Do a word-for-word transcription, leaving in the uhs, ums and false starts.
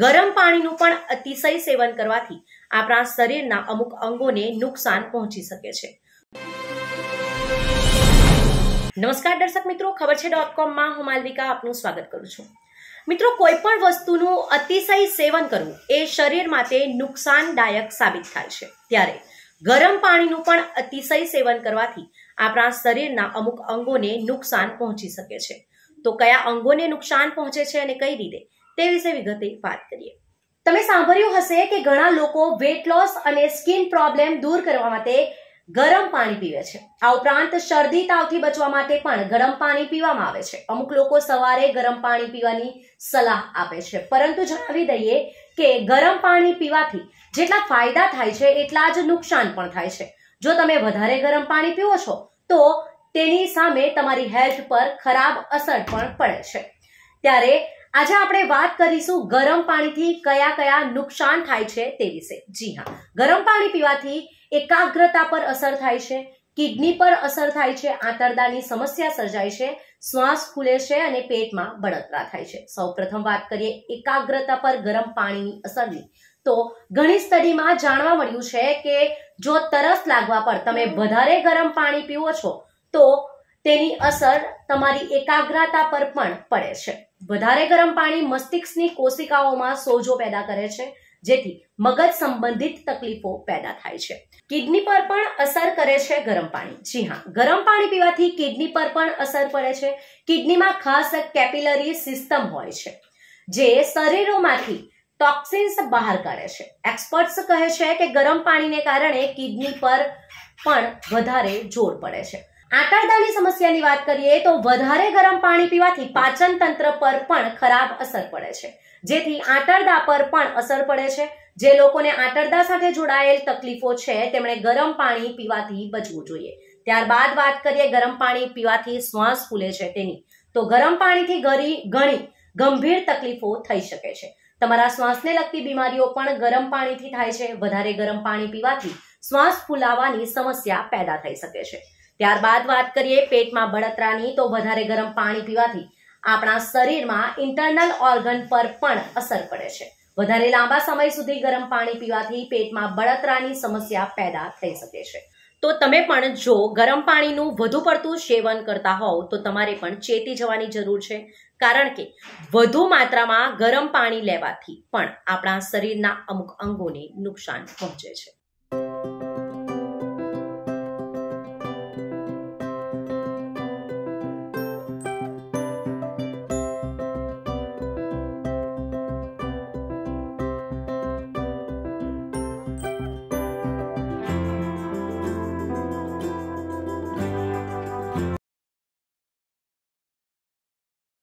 गरम पानी पण अतिशय सेवन करवाथी आपणा शरीरना अमुक अंगोने नुकसान पहोंची सके छे। नमस्कार दर्शक मित्रों, खबर छे डॉट कॉम मां हूं मालविका, आपनुं स्वागत करूं छुं। मित्रों, कोईपण वस्तुनुं अतिशय सेवन करवुं ए शरीर माटे नुकसानदायक साबित थाय छे, त्यारे गरम पाणीनुं पण अतिशय सेवन करवाथी आपणा शरीरना अमुक अंगोने नुकसान पहोंची सके छे। तो कया अंगोने नुकसान पहोंचे छे अने कई रीते ते विषे विगते बात करिए। तमे सांभळ्युं हशे के घणा लोको वेट लॉस अने स्किन प्रॉब्लेम दूर करवा माटे गरम पाणी पीवे छे। आ उपरांत शरदी तावथी बचवा माटे पण गरम पाणी पीवामां आवे छे। अमुक लोको सवारे गरम पाणी पीवानी सलाह आपे छे, परंतु जणावी दઈએ के गरम पाणी पीवाथी जेटला फायदा थाय छे एटला ज नुकसान पण थाय छे। जो तमे वधारे गरम पाणी पीवो छो तो तेनी सामे तमारी हेल्थ पर खराब असर पण पड़े छे। त्यारे आज आपणे वात करीशुं गरम पाणीथी कया कया नुकसान थाय छे ते विषे। जी हाँ, गरम पाणी पीवाथी एकाग्रता पर असर थाय छे, किडनी पर असर थाय छे, आंतरडानी समस्या सर्जाय छे, श्वास फूले छे अने पेटमां बळतरा थाय छे। सौप्रथम वात करीए एकाग्रता पर गरम पाणीनी असरनी। तो घणी स्टडीमां जाणवा मळ्युं छे के जो तरस लागवा पर तमे वधारे गरम पाणी पीवो छो तो तेनी असर तमारी एकाग्रता पर पण पड़े छे। वधारे गरम पाणी मस्तिष्कनी कोशिकाओमां सोजो पैदा करे छे, जेथी मगज संबंधित तकलीफो पैदा थाय छे। किडनी पर पण असर करे छे गरम पाणी। जी हाँ, गरम पाणी पीवाथी किडनी पर पण असर पड़े छे। किडनीमां खास केपिलरी सिस्टम होय छे जे शरीरमांथी टॉक्सिन्स बहार काढे छे। एक्सपर्ट्स कहे छे के गरम पाणीने कारणे किडनी पर पण वधारे जोर पड़े छे। आंतरडानी समस्यानी वात करीए तो वधारे गरम पाणी पीवाथी पाचन तंत्र पर पण खराब असर पड़े छे, जेथी आंतरडा पर पण असर पड़े छे। जे लोकोने आंतरडा साथे जोड़ायेल तकलीफो छे तेमणे गरम पाणी पीवाथी बचवुं जोईए। त्यारबाद वात करीए गरम पाणी पीवाथी श्वास फूले छे तेनी। तो गरम पाणीथी घणी घणी गंभीर तकलीफो थई शके छे। तमारा श्वासने लगती बीमारीओ पण गरम पाणीथी थाय छे। वधारे गरम पाणी पीवाथी श्वास फूलावानी समस्या पैदा थई शके छे। त्यारबाद वात करिए पेट में बळतरानी। तो वधारे गरम पाणी पीवाथी आपणा शरीरमां इंटरनल ऑर्गन पर पण असर पड़े छे। वधारे लांबा समय सुधी गरम पाणी पीवाथी पेटमां बळतरानी समस्या पैदा थई शके छे। तो तमे पण जो गरम पाणीनुं वधु पड़तुं सेवन करता होव तो तमारे पण चेती जवानी जरूर छे, कारण के वधु मात्रामां गरम पाणी लेवाथी पण आपणा शरीरना अमुक अंगोने नुकसान पहोंचे छे।